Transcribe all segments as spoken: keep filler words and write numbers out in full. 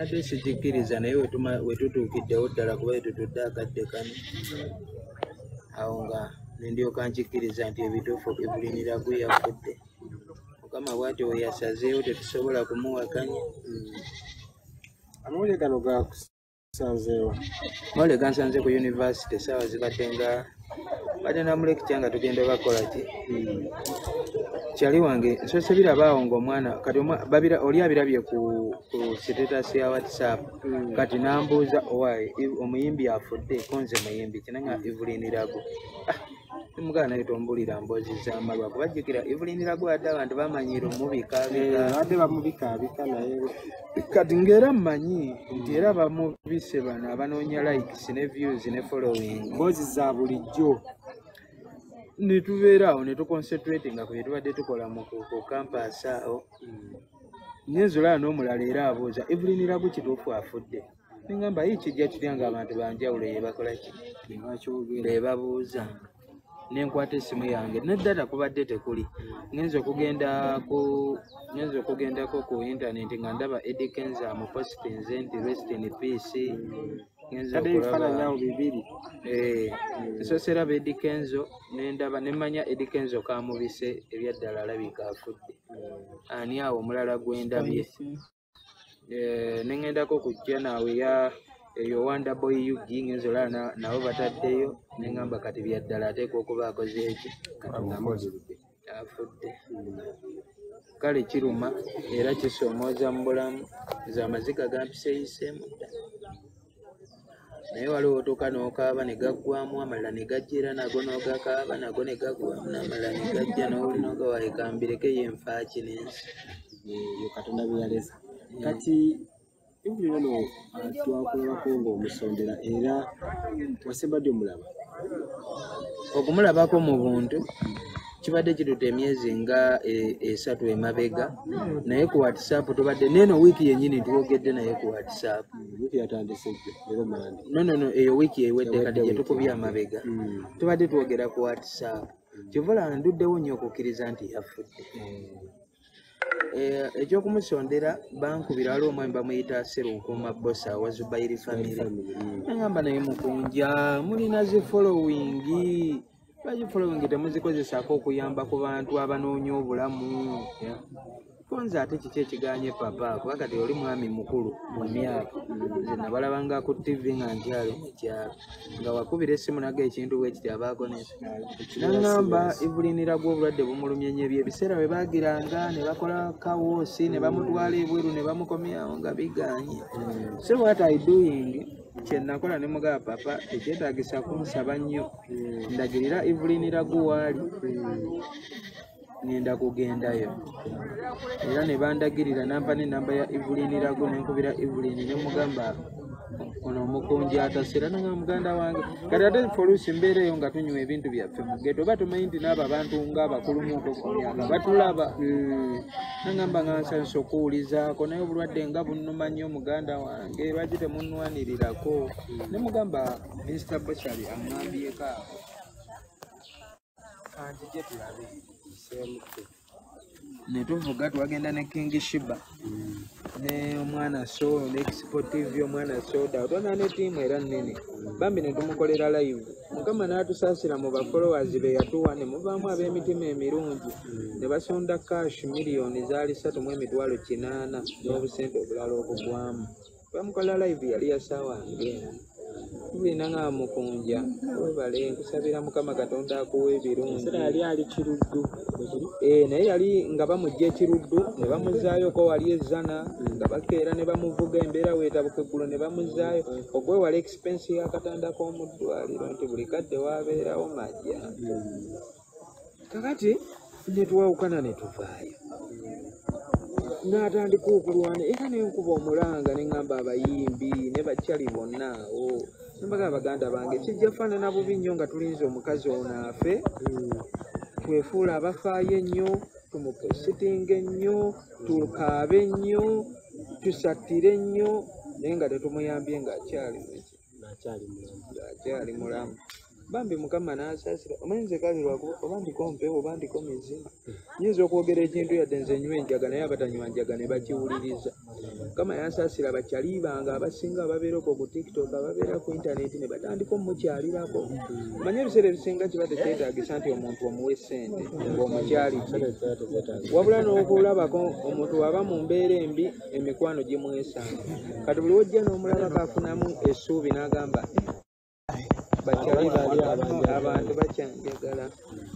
Abesikirizana iwe tuma wetudukidde oddala kuba etutudde akadde kano awo nga nendyoka nkikiriza nti ebituufu ebilinira gwe yafudde mukama bw'atyo we yasazeewo tetusobola kumuwakanya. Amawulire gano gakusanzeewa? Amawulire gansanze ku yunivasite essaawa zibatenga badde namulekitya nga tugenda bakola ki kyali wange nsose birabaawo ng'omwana kati oli abirabye ku sitetasi ya WhatsApp kati nambuuza owaye omuyimbi afudde konze muyimbi kinanga Evelynirago mugana etombulira mbozi z'amalwa kubajjukira Evelynirago adde abantu bamanyira omubikaabika adde bamubikaabika naye kati ng'era mmanyi nti era bamubise bano abanoonya likes ne views ne following mbozi za bulijjo nitubeera awo ne tuconcentrate nga ku bye tubadde tukola mu campus awo nyezula n'omulala era abuuza Evelynirago kituufu afudde ningamba ye kijja kitya nga abantu banjawulo ye bakola ki babuuza nenkwata esimu yange neddata kubadde tekuli ngenza okugendako ku internet nga ndaba Eddie Kenza amupostinze nti rest in peace ngenza kulaba bibiri eh nsosera Eddie Kenzo nendaba nemanya Eddie Kenzo kamubise ebyaddala alabika afudde ani awo omulala gwendabye eh nengendako kujja naawe ya eyo Wonder Boy Yugi ngenzola nawo bataddeyo nengamba kati byaddala ateeka okuba akoze eki kati namuzibidde afudde kale kiruma era kisomooza mu bulamu z'amazika gampiseeyiseemu ddala naye waliwo otuuka n'okaaba ne gaggwamu amalala ne gajja era nago n'ogakaaba nago ne gaggwamu n'amalala ne gajja n'owulinoga waekambireko yenfaaki n'ensi yo Katonda byeyalesa kati ibulino twakulako ng'omusondera era wasembadde omulaba okumulabako mu buntu kibadde kidute emyezi nga esatu emabega naye ku WhatsApp tubadde neno wiiki yennyini tuwogedde naye ku WhatsApp wiiki yatandisejja era mandi nonono eyo wiiki ewedde kati gyetukubya amabega tubadde twogera ku WhatsApp kivula nduddewo nnyo okukkiriza nti yafudde. Ekyokumusondera bankubira waliwo omwami bamuyita Serunkuuma Bosa wa Zubairi famire nagamba naye mukunja mulina zi followingi bagifolowingi temuzikozesako okuyamba ku bantu abanoonya obulamu konza ate kiki ekiganye papa kuba kati oli mwami mukulu mu myaka nze nabalabanga ku tivi nga nkyalo mukyalo nga wakubira essimu naga ekintu bwekiti abaakonesa nagamba Evelynirago obulwadde bumulumye nnyo ebyebiseera bwe baagiranga ne bakola kawoosi ne bamutwala ebweru ne bamukomyawo nga biganye so what I doing kyenakola ne mugaba papa ekyetaagisa kumusaba nnyo ndagirira Evelynirago waali ngenda kugendayo era ne bandagirira nampa n'ennamba ya Evelynirago nenkubira Evelyn ne mugamba ono omukunja atasera nga muganda wange kati ate folusi mbeereyo nga tunywa ebintu byaffe mu geto oba tumanyi nti n'abo abantu ng'abakulumuntu nga batulaba nagamba nga nsansa okuwulizaako naye obulwadde nga bunnuma nnyo muganda wange lwaki temunnwanirirako ne mugamba minisita Boshali aŋŋambyeko ako anti gye tulabe ne tuvuga twagenda ne King Shiba ne omwana Solo ne Exportive omwana Soda otona ne tiimu era nnene bambi ne tumukolera live mukama n'atusaasira mu bafollowers be yatuwa ne muvaamu ab'emitima emirungi ne basonda cash miliyoni zaali ssatu mu emitwalo kinaana n'obusente obulala okugwamu bamukola live yali yasaawange bina nga mukunja webale nkusabira mukama Katonda akuwa ebirungi yali ali kiruddu eh naye yali nga bamujja ekiruddu ne bamuzaayoko wali ezzana nga bakeera ne bamuvuga embeera weetabukeggulo ne bamuzaayo okwewala expense y'akatanda k'omuddwaliro nti buli kadde waabeerawo majja kakati ne twawukana ne tuvaayo n'atandika okulwana era nenkuba omulanga neŋŋamba abayimbi ne bakyali bonna awo nembaga baganda bange kijja faanana bubi nnyo nga tulinze omukazi ono afe twefuula abafaayo ennyo tumupositinga ennyo tukaabe ennyo tusattire ennyo naye nga tetumuyambye ng'akyali mulamu bambi mukama n'asaasira omanyize kalirwako oba ndiko mpewo oba ndiko mizima nyinza okwogera ekintu yadde nze nywe enjaga naye abatanywa njaga ne bakiwuliriza mukama n'asaasira abakyali bange abasinga ababeerako ku TikTok ababeera ku internet ne batandika omukyalirako manye ebiseera ebisinga kibadde kyetaagisa nti omuntu omuwe ssente ng'omukyali wabula n'okulabako omuntu aba mu mbeera embi emikwano gimwesanga kati buli wojja n'omulabako afunamu essuubi n'agamba bakyali bali abantu bakyanjagala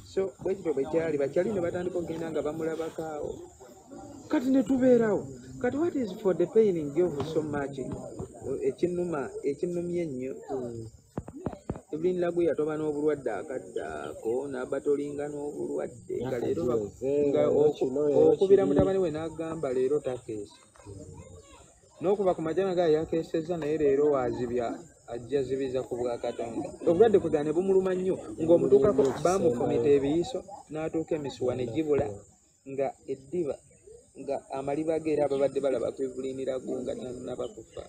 so bwekityo bwekyali bakyali ne batandika okugenda nga bamulabakaawo kati ne tubeerawo kati what is for the paining of so much ekinnuma ekinnumye ennyo Evelyn Laguya toba n'obulwadde akaddaako n'aba tolinga n'obulwadde nga leero nga okubira mutabani we n'agamba leero takeesa n'okuba ku majana gaye yakeesezza naye leero waazibya ajja zibiza ku bwa Katonda obulwadde kuzaane bumuluma nnyo ng'omutuukako bamukomita ebiyiso n'atuuka emisuwa ne gibula nga eddiba nga amaliba ge era babadde balaba kwevuliiniragu nga nabakufa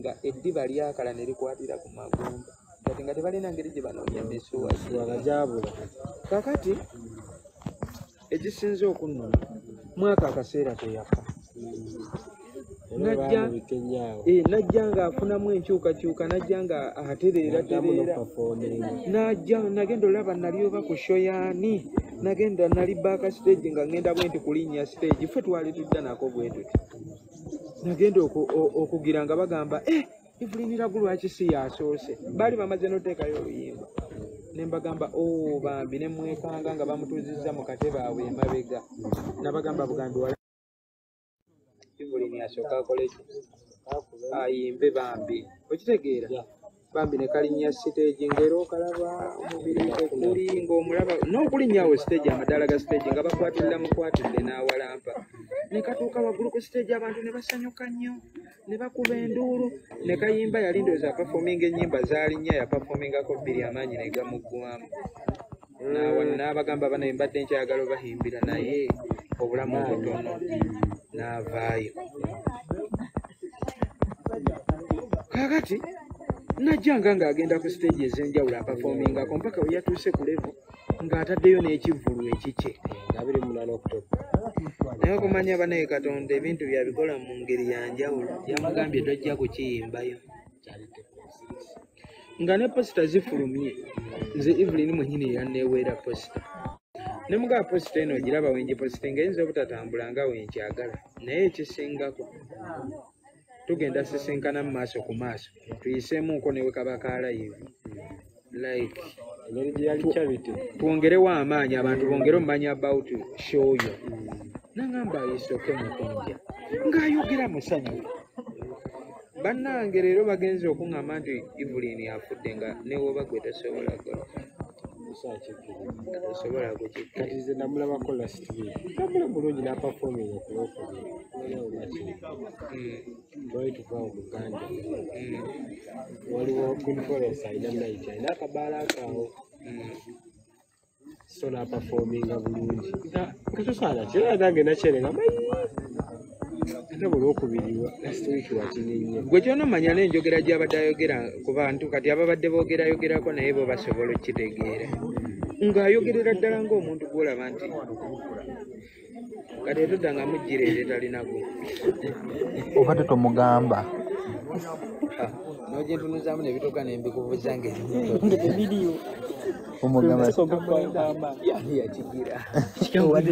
nga eddiba lyakala ne likwatira ku magumba kati nga tebalina ngeri gye banoonya emisuwa gibula kakati egisinze okunnona mwaka akaseera teyafa najja eh najja nga afunamu enkyukakyuka najja nga atereera tereera najja nagenda olaba nalyoba ku show yaani nagenda nali back stage nga ngenda bwenti kulinnya stage ffe twali tudda nako bwetuti nagenda okugira nga bagamba eh Evelyn Lagu lwaki si yasoose bali bamaze n'oteekayo oluyimba ne mbagamba oo bambi ne mwekanga nga bamutuzizza mu katebe awe emabega nabagamba bugambi wala Evelyn yasooka akola ekyo ayimbe bambi okitegeera bambi ne kalinnya siteegi ng'era okalaba omubiri ekuli ng'omulaba n'okulinnyawo siteegi amadaala ga siteegi nga bakwatulira mukwatudde n'awalampa ne katuuka waggulu ku siteegi abantu ne basanyuka nnyo ne bakuba enduulu ne kayimba yali ndooza apafominga ennyimba zaalinnya yapafomingako bbiri amaanyi ne gamuggwamu n'abagamba bano mbadde nkyagala obahimbira naye obulamu obutono n'avaayo kakati najjanga ng'agenda ku siteegi ez'enjawulo apafomingako mpaka we yatuuse ku levu ng'ataddeyo n'ekivvulu ekikye naye okumanya banaye Katonda ebintu byabikola mu ngeri ya njawulo yamugambye tojja kukiyimbayo nga ne posita zifulumye nze Evelyn mwennyini yanneeweera posita ne mugaa posita eno ogiraba wengiposita ng'eyinza obutatambula nga wenkyagala naye ekisingako tugenda sisinkana mu maaso ku maaso tuyiseemuuko newe kabaka live like twongerewo amaanyi abantu bongere omumanya about show yo nangamba ayisooke mukunja ng'ayogera musanyu bannange leero bagenzi okuŋŋamba nti Evelyn afudde nga newoba gwe tasobola kola tasobola kukikatize namulabako last week namula mulungi n'apafominga okulokubiri twali tuva obuganda waliwo kunforest alina mnayiti alina akabaala akaawo so n'apafominga bulungi katosaana kira nange nakyerenga mayi ate olwokubiriwa last week wakinennyo gwe kyonomanya n'enjogera gy'abadde ayogera ku bantu kati ababadde boogera ayogerako naye bo basobola okitegeera ng'ayogerera ddala ng'omuntu gwolaba nti kati etodanga mujjira eri talinagwe obadde tomugamba n'ogyentunuzaamu nebitoka nembikuvuza ng'ebidiyo omugamba ani yakigira obadde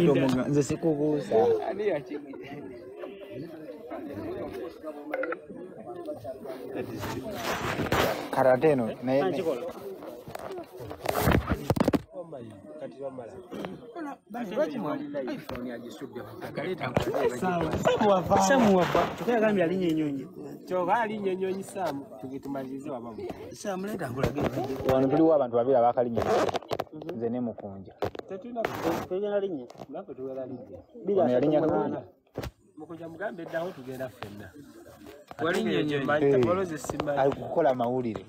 nze sikubuusa ani yakigira karateno naye wano tuliwo abantu babiri abakalinye nze ne mukunja mukunja mugambe eddawo tugenda ffenna alikukola amawulire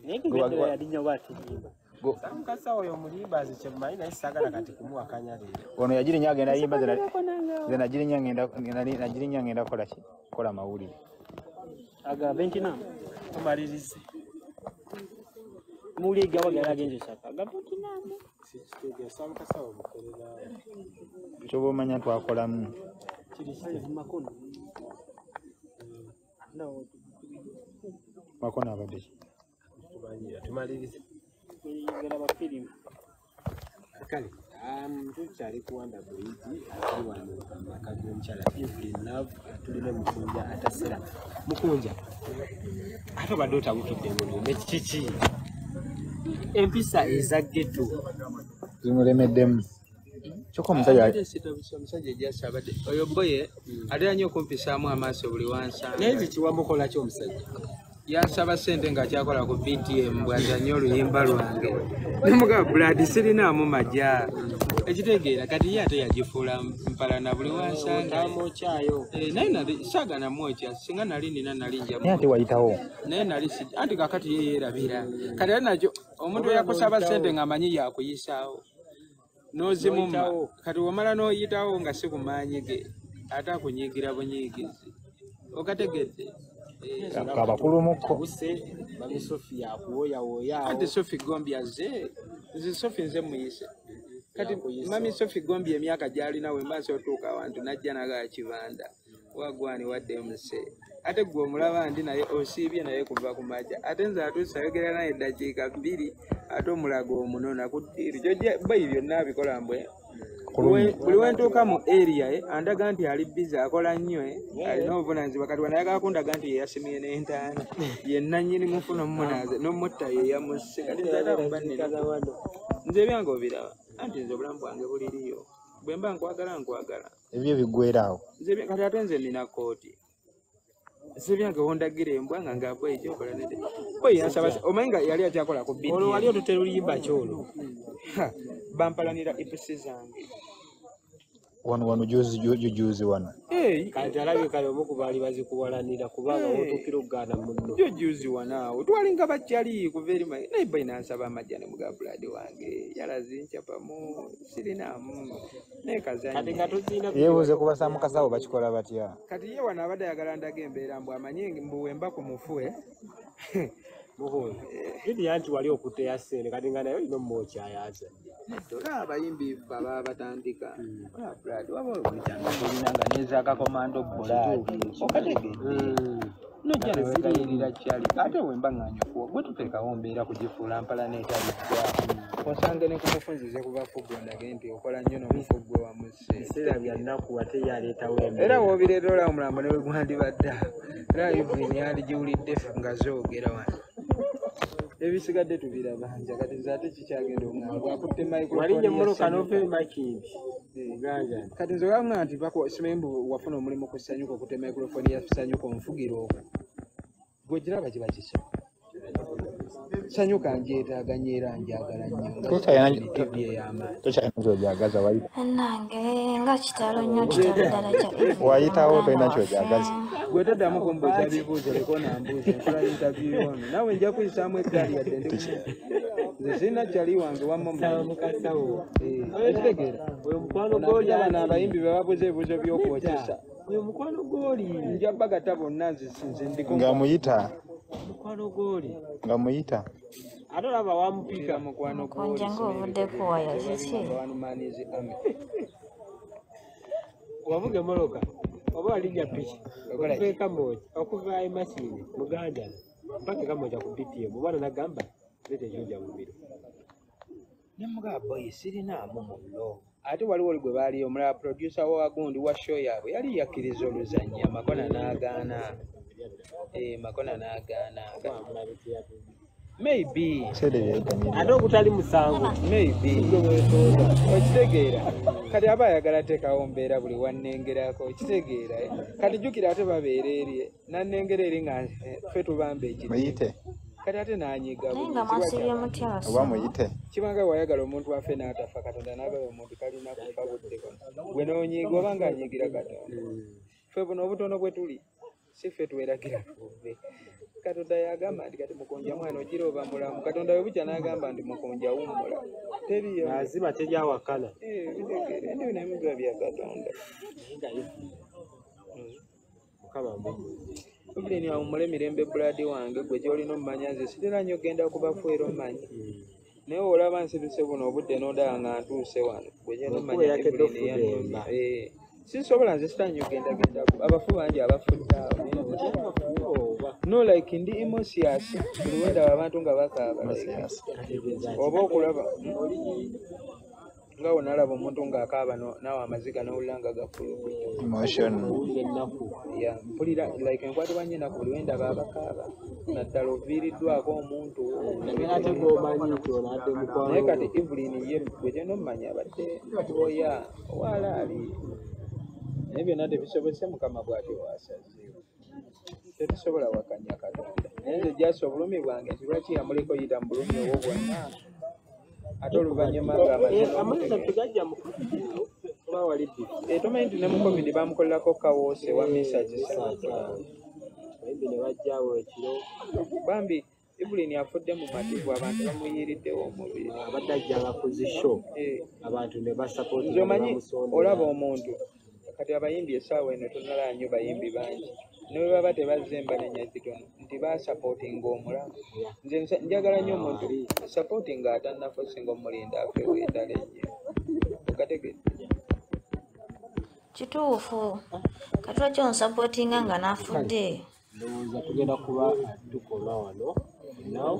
ono yagirinya agenda yimba ze nagirinya ngenda kukola amawulire agambe nti namalirize muliga bagala agenze saka gabukinamo sisitega samka sawo mukolera njobo manya twakolamu makona nawo makona abadde tubanyira tumalirize kweyigala bafirimu akali am tuchali kuanda boyiti akiwa na kazi mchala every love tulile mkunja atasira mkunja hata badota mukidemu mechichi empisa ezagetu zimulemeddemu choko musajja sitabisa musajja jasabade oyo boye ali anyo kompisaamu amase buli wansa nezi kiwamukola kyo musajja yasaba sente nga kyakola ku B T M bwazanyo luyimba lwange nimuga blood sirina mu majja ekitegeera kati yate yagifuula mpala na buli wasanga mochayo e naye nali saga na mocha singa nali nina nalinja yate wayitawo naye nali anti kakati yeerabira kati najo omuntu yakosaba sente nga manyi yakuyisaawo nozi mumma kati wamala noyitawo nga sikumaanyige ata kunyigira bunyigizi okategedde kaba kulumuko use bami Sophie yawo yawo yawo ate Sophie Gombi aze nzi Sophie nze muyise kati mami Sophie Gombi emyaka jali nawe mbase otuka abantu najja naga kibanda wagwani wadde mse ate gwe omulaba ndi naye osibye naye kuva ku maja ate nza atusayogerera naye dakiika bbiri ate omulago omunona kudirjo bayibyo nabikola mbwe buli wentuuka mu area eh, andaga nti ali biza akola nnyo eh, alina obuvunaanyizibwa kati wanayagala kundaga nti yeyasimye n'entaana yennannyini mufuno mmunaze n'omutta yeyamusse kati nze ate amubannenaano nze ebyange obiraba anti nze obulamu bwange buliriyo bwe mba nkwagala nkwagala ebyo biggwera awo kati ate nze nina kooti sibyange wondagira embwa nga ng'abwa ekyokola nedde boyi yansaba omanyi nga yali akyakola ku bidi olwo wali otutera oluyimba kyolwo bampalanira episi zange wano wano juzi juzi wano kati alabye kale omu ku baali bazikuwalanira kubanga wotuukira okuganda munno jo juzi wano awo twalinga bakyali kuva eri mayi naye boyi nansaba amajja ne mugabuladi wange yalazincapamu sirinamu naye kazanyeyebuuze kubasa mukasawo bakikola batya kati ye wano abadde ayagala ndaga embeera mbu amanye mbuwemba ku mufu e muhunzi idi yanti wali okuteya sene kati nga nayo ino mmookyayaza tola abayimbi baba batandika ola brad waba olikukyanga tolinanga nezakakomando buladi okategede nojja neziriyirira kyali ate wemba ng'anyokuwa gwe tuteekawo mbeera kugifuula mpala n'etalikya osanga ne kumufunzize ku bafugondaga nti okola nnyo n'omufuggwe wamuse ebiseera bya nnaku ate yaleetawo embeera era woobireera olawo mulambo ne we gwandibadda era ibrini yandigiwulidde nga zoogera wano ebisigadde tubiraba njakati nzaate kikyagenda omwangu akutte microphone walinye mmoloka n'ofe makindi muganja kati nze wabona nti simembu wafuna omulimu ku ssanyuka okutte microphone ya ssanyuka onfugira okwo gwe giraba kiba kisa ssanyuka njeetaaganye era njagala nnyoyagaza nange nga kitalo nnyo kitalo ddala wayitawo tolina kyoyagaza gwe toddamu kumbuuza bibuuzo leko nambuuza nkola interview ono naawe nja kuyisaamu eggaali yadde ndi nze sirina kyali wange wamma mukasawo ekitegeera oyo mukwano gw'olyaba n'abayimbi bebabuuza ebibuuzo by'okwokisa oyo mukwano gw'oli nja bagata bonna nzisinze ndiko nga muyita mukwano gw'oli nga muyita ate olaba wamupiika mukwano gw'oli nja ng'ovuddeko wayo kiki wavuge moloka oba alija piki okuveeka moja okuvaayo masini muganjana mpakeka moja ku B P M obana nagamba leeta ekyoja mubiro nemugaa boyi sirinaamu muno ate waliwo oli gwe baali omulala producer wagundi wa show yaabwe yali yakkiriza oluzannya makona n'agaana makona n'agaana maybe ate okutali musango maybe okitegeera kati aba ayagala teekawo mbeera buli wannengerako okitegeera kati jjukira ate babeera erye nannengera eri nga ffe tubamba ekiyite kati ate nanyiga oba muyite kibanga wayagala omuntu waffe n'atafa katonda n'abala omuntu kalina kufa buddeko gwe noonyiga oba ng'anyigira katonda ffe buno obutono bwe tuli si ffe tweragira tuve katonda yagamba nti kati mukonja mwana ogiroba mulamu katonda we bukya n'agamba nti mukonja wummula teriyoazima teryawakala bitegere ndio n'emigabo bya katonda mukama mbuzi Mubili ni wa umule mirembe buladi wange gwe joli no mbanyanze sirira nyo genda kubafuero mmanyi. Naye olaba nsibise buno obudde n'odanga ntuuse wano gwe joli mmanyi yakiddofu yemba. Eh sisobola nze sirira nyo genda genda abafu bangi abafudda. No like ndi emosias luwenda abantu nga bakaba. Oba okulaba nga onalaba omuntu ng'akaaba naawe amaziga n'owulanga gakulmpulira like enkwatibwa nnyo enaku buli wendaba abakaaba naddala oviiriddwako omuntu naye kati Evelyn ye gwe gyonna omumanya abadde oya owaalaali naye byonna tebisobose Mukama bw'ati waasaze tetusobola wakanya Katonda naye nze gyasa obulumi bwange nti lwaki yamuliko yita mu bulumi obwo bwonna ate oluvannyuma ng'amazima tegajja mu kukiiko kuba walidde tomanyi nti ne mu COVID bamukolelako kawoose wa mesagi satu bambi ne bajja awo ekiro bambi Evelyn afudde mu mativu abantu bamuyiiriddewo omubiri abadde ajjanga ku zisho abantu ne basapooti omanyi olaba omuntu kati abayimbi essaawa eno tonnalaanyo bayimbi bangi ne bwe baba tebazemba nenyazitono nti basapootinga omulamu nze njagala nnyo omuntu sapootinga atannafo singa omulinda afeewo endala ennyo okategedde kituufu katula kyonsapootinga nga naafudde ndowooza tugenda kuba tukola wano naw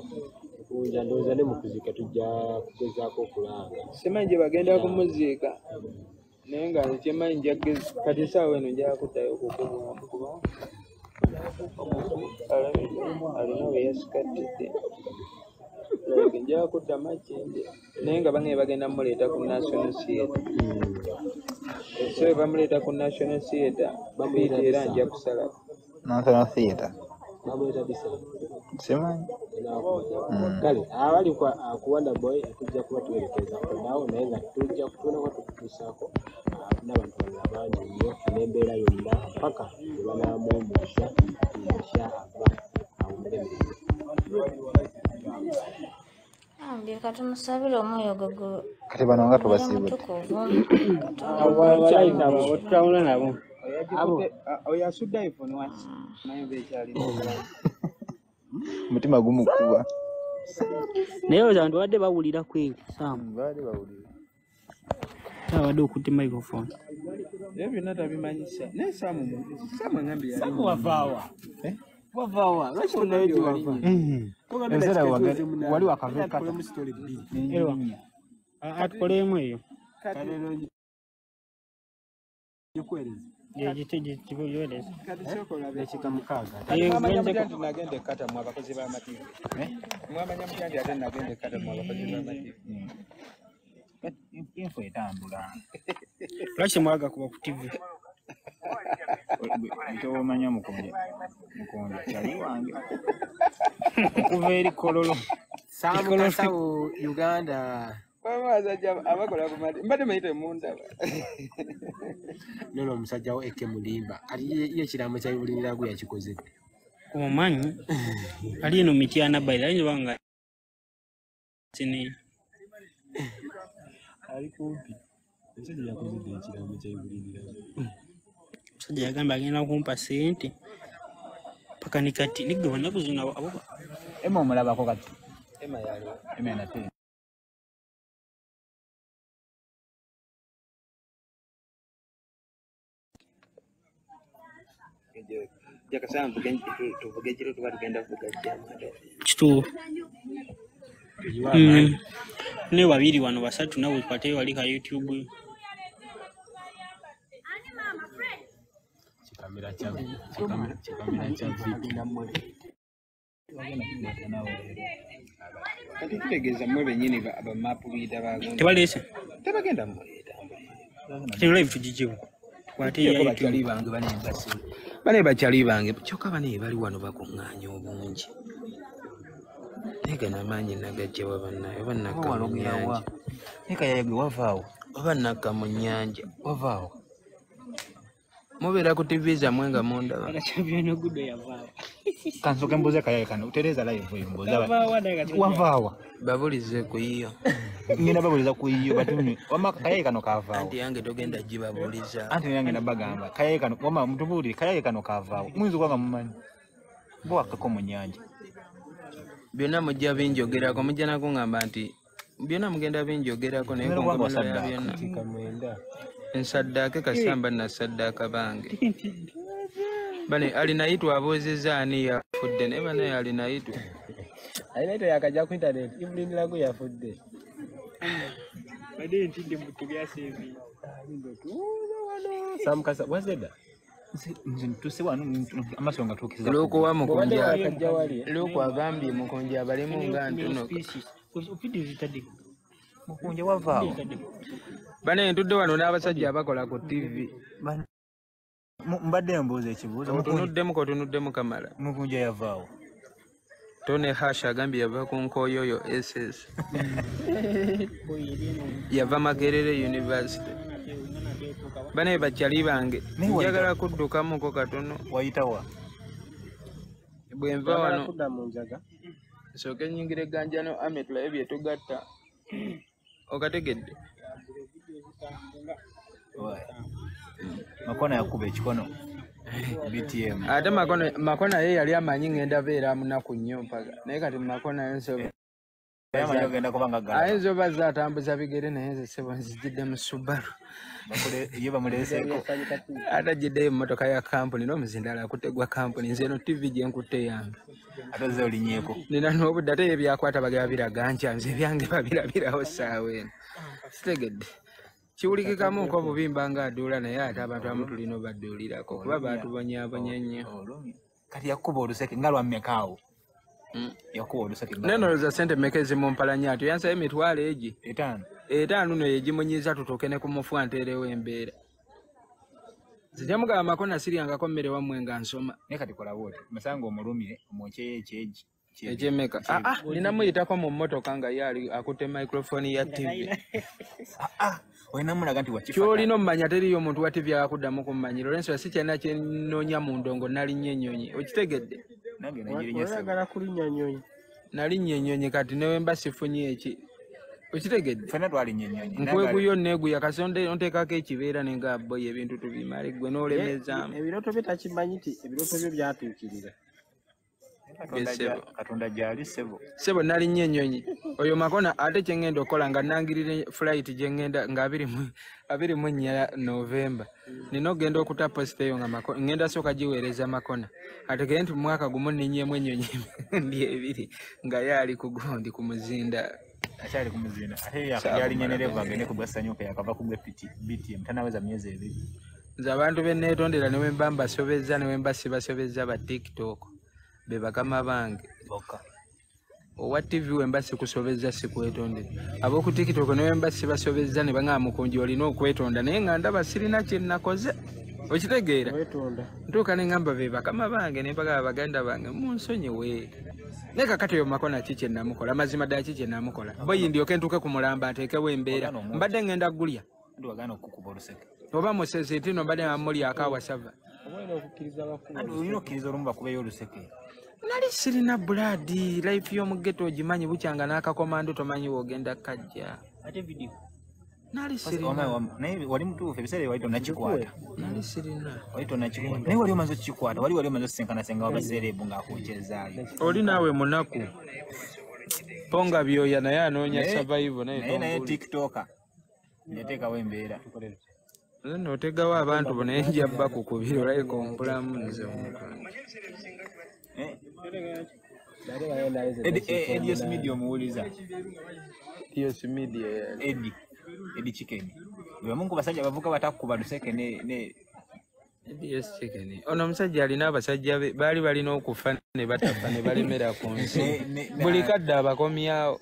kuwulira ndowooza ne mu kuziika tujja kugezaako okulanga simanyi gye bagenda kumuziika naye nga nkimanyi njagezi kati essaawa eno njakuddayo okukubuuza kuba omuntu alabika alina we yasikatidde like njakudda makinje naye nga bange bagenda muleeta ku national theatre so bamuleeta ku national theatre bamuleeta era nja kusalako national theatre bamuleeta bisala simanyi kale abali kuwanda boy tujja kuba tuwerekeza kunawo naye nga tujja kutunako tukutuusaako n'abantu balala bangi nnyo n'embeera yonna paka gye banaamwomosha musya ava awumeremere ambi katumusabire omwoyo gogo kati bano nga tubasiibudde tutawula nabo oyo asudde iphone wansi naye mbe ekyalimu mutima gumu kuba naye abantu badde bawulira kweri saamu badde bawulira abadde okutte microphone naye byonna tabimanyisa naye saamu saamu ngambi yali saamu wavaawa wavaawa lwaki onayo gye wali enseera wali wakaveekolemu story b erwa atukoleemu eyo kwereza yekitegekiboyoleza ekika mukaaga nagende kata mu abakozi b'amativu mwamanya mutandi ate nagende kata mu abakozi b'amativu info etambula lwaki mwaga kuba ku tivi tobomanya mukonde mukonde kyali wange okuva eri kololo samukasawo Uganda abasajja abakola ku mati mbadde mayite mundaba lolo omusajja wo Eke Mulimba kati ye kiraamo kyabibulimiragwe yakikoze omanyi ali eno mityana bayira nyo banga tini ali kumpi omusajja yakoze ekiraamo kyabibulimiragwe omusajja yagamba agenda kumpa sente paka ni kati nigwe banaku zina abo ema omulabako kati ema yali ema nate jakasana tugenje tuvugejiro tuba tugenda kugajja kitu ne babiri wano basatu nawe kwate wali ka YouTube chikamera changu chikamera changu namwe kati tegeza mwe benyini ba mapu bida bagonde tebalese tebagenda mu kati live tujijiwe kwate ya YouTube bange bane mbasi bale bakyali bange kyokka bane bali wano bakuŋŋaanya obungi negana maanyi nagajjawa bannaye bannakamunyanja nekayage wavaawo oba nnakamunyanja wavaawo mubeera ku tivi zammwe nga mundaba kansoke mbuze kayaye kano utereza live oyo mbuze wavaawa babulize ku iyo ngenda babuliza ku iyo batumye wama kayaye kano kavaawo anti yange togenda gibabuliza anti yange nabagamba kayaye kano wama mutubuli kayaye kano kavaawo mwizi kwanga mumanyi buwakako mu nyanja byonna mujja binjogerako mujja nakungamba nti byonna mugenda binjogerako naye ngomba byonna nsaddaaka kasamba na saddaaka bange bale alinaitwa abozeza ani yafudde ne bana alinaitwa alinaitwa yakaja ku internet ibulini lako yafudde bade ntinde mutu byasebi samkasa wazeda Loko wa mukonja Loko wa gambi mukonja Balimu nga ntunoka Mukonja wa vao Bane ntudo wano n'abasajja abakola ku T V Mbadde mbuze ekibuzo Mutunuddemu kotunuddemu kamala Mukonja ya vao Tone hasha gambi yava ku Nkoyoyo S S Yava Makerere University Bane bachali bange njagala kudduka muko katono wayitawa bwenva wano soke nyingire ganjano ametula ebye tugatta okategedde makona yakube ekikono B T M ate makona makona ye yali amanyi ngenda beera munaku nnyo mpaga naye kati makona ensobe Ayo coba zat ambil sapi kiri nih sebab jadi musubar. Iya pamulese. Ada jadi motokaya company, no mzindala kute gua company, zeno T V yang kute yang. Ada zolinya aku. Nina nopo data ya biar aku atau bagi abira ganjam, sebab yang kita bira bira hosawen. Steged. Curi ke kamu kau bubim bangga dulu nih ya, tapi kamu tuli nopo duli dah kau. Kau batu banyak banyaknya. Kali aku baru saya tinggal wamnya kau. Neno za sente mekezi mumpala nyato yansa emitwale eji etano etano no eji munyiza tutokene ku mufuantele wembera zijamuga makona siri anga komere wa mwenga nsoma ne kati kola wote masango omulumire omoche eji eje meka ah ah ninamuyita ko mu motoka nga yali akute microphone ya T V ah ah wenamuna ganti wachifa kyo lino mmanya teri yo muntu wa T V akuddamu ku mmanyi Lorenzo asiche na kye nonya mu ndongo nali nyenyonyi okitegedde nange najirinyesa kulinnyonyonyi nali nyenyonyi kati newe mbasifunyi eki okitegedde fena twali nyenyonyi nkwe kuyo negu yakasonde onteka ke kibeera nenga boye ebintu tubimale gwe nolemeza ebiroto bitakimanyiti ebiroto byo byatuukirira katonda jali sebo sebo nali nyenyonyi oyo makona ate kyengendo kola nga nangirire flight jengenda nga abiri mu abiri mu nya November nino gendo okuta post eyo nga makona ngenda soka jiwereza makona atege ntu mwaka gumu ninye mwenyonyi ndiye ebiri nga yali kugondi kumuzinda achali kumuzinda ate yakali nyenere vangene kubwasanyoka yakava kugwe piti B T M tanaweza myeze ebiri zabantu benetondera newe mbamba sobezza newe mbasi basobezza ba TikTok beba kama bange boka owa T V wembasi kusobezza sikwetonde abo ku TikTok no wembasi basobezza ne banga mukonjo lino okwetonda naye nga ndaba sirina kye nakoze okitegeera okwetonda ntuka ne ngamba beba kama bange ne baga abaganda bange munsonye we neka katoyo makona kike namukola mazima da kike namukola boyi ndiyo kentuke kumulamba atekewe embeera mbadde ngenda gulya ndo bagana okukuboroseke oba mosese tino mbadde amuli akawa sava obwene okukiriza bakulu ndo yino kiriza rumba kubeyo ruseke nali sirina buladi life yo mugeto ogimanyi bukyanga naka komando tomanyi wogenda kajja ate video nali sirina naye wali mtu febisere waito nachikwata nali sirina waito nachikwata naye wali mazo chikwata wali wali mazo senkana senga wabasere bunga akochezayo oli nawe munaku ponga byoya naye anonya survive naye naye TikToker neteka wembera no tegawa abantu bonenja bako kubiro rayi kompula munzo Edios Media omuwuliza Edios Media Edi Edi Chicken bwe mungu basajja bavuka batakuba duseke ne ne Edios Chicken ono musajja alina abasajja bali balina okufa ne batafa ne balemera ku nsi bulikadde abakomyawo